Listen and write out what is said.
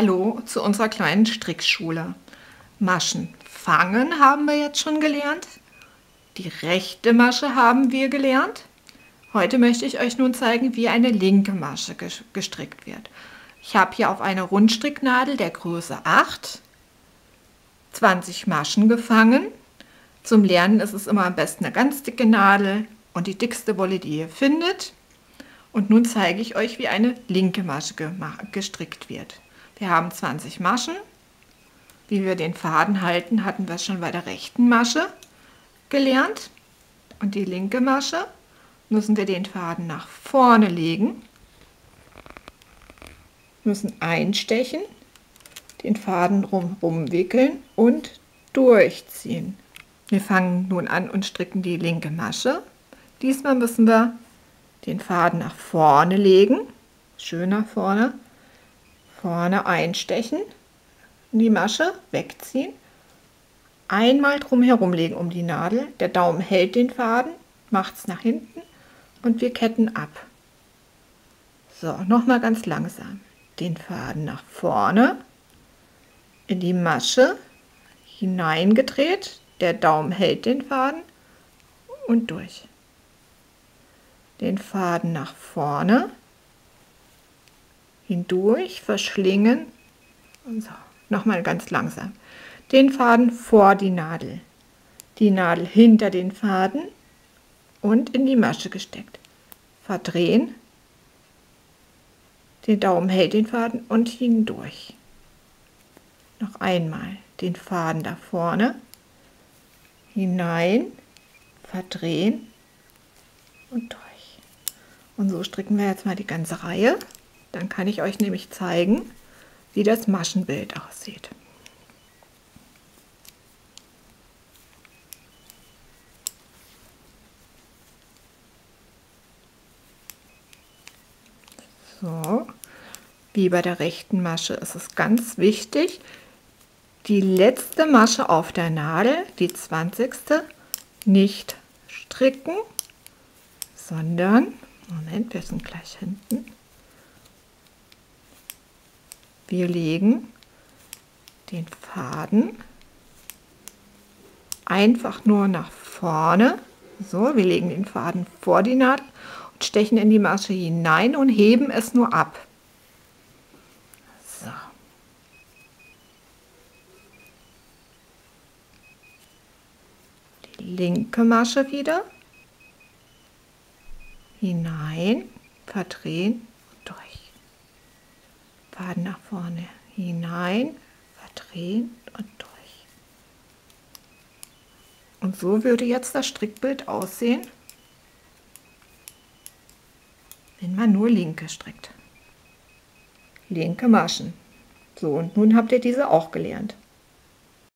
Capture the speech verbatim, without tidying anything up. Hallo zu unserer kleinen Strickschule. Maschen fangen haben wir jetzt schon gelernt. Die rechte Masche haben wir gelernt. Heute möchte ich euch nun zeigen, wie eine linke Masche gestrickt wird. Ich habe hier auf einer Rundstricknadel der Größe acht zwanzig Maschen gefangen. Zum Lernen ist es immer am besten eine ganz dicke Nadel und die dickste Wolle, die ihr findet. Und nun zeige ich euch, wie eine linke Masche gestrickt wird. Wir haben zwanzig Maschen. Wie wir den Faden halten, hatten wir schon bei der rechten Masche gelernt. Und die linke Masche müssen wir den Faden nach vorne legen, müssen einstechen, den Faden rumrum wickeln und durchziehen. Wir fangen nun an und stricken die linke Masche. Diesmal müssen wir den Faden nach vorne legen, schön nach vorne, vorne einstechen, in die Masche wegziehen, einmal drum herum legen um die Nadel, der Daumen hält den Faden, macht es nach hinten und wir ketten ab. So, nochmal ganz langsam, den Faden nach vorne, in die Masche, hineingedreht, der Daumen hält den Faden und durch. Den Faden nach vorne, hindurch, verschlingen und so. Nochmal ganz langsam. Den Faden vor die Nadel, die Nadel hinter den Faden und in die Masche gesteckt. Verdrehen, den Daumen hält den Faden und hindurch. Noch einmal den Faden da vorne, hinein, verdrehen und durch. Und so stricken wir jetzt mal die ganze Reihe. Dann kann ich euch nämlich zeigen, wie das Maschenbild aussieht. So, wie bei der rechten Masche ist es ganz wichtig, die letzte Masche auf der Nadel, die zwanzigste, nicht stricken, sondern... Moment, wir sind gleich hinten. Wir legen den Faden einfach nur nach vorne. So, wir legen den Faden vor die Nadel und stechen in die Masche hinein und heben es nur ab. So. Die linke Masche wieder. Hinein, verdrehen und durch. Faden nach vorne, hinein, verdrehen und durch. Und so würde jetzt das Strickbild aussehen, wenn man nur linke strickt. Linke Maschen. So, und nun habt ihr diese auch gelernt.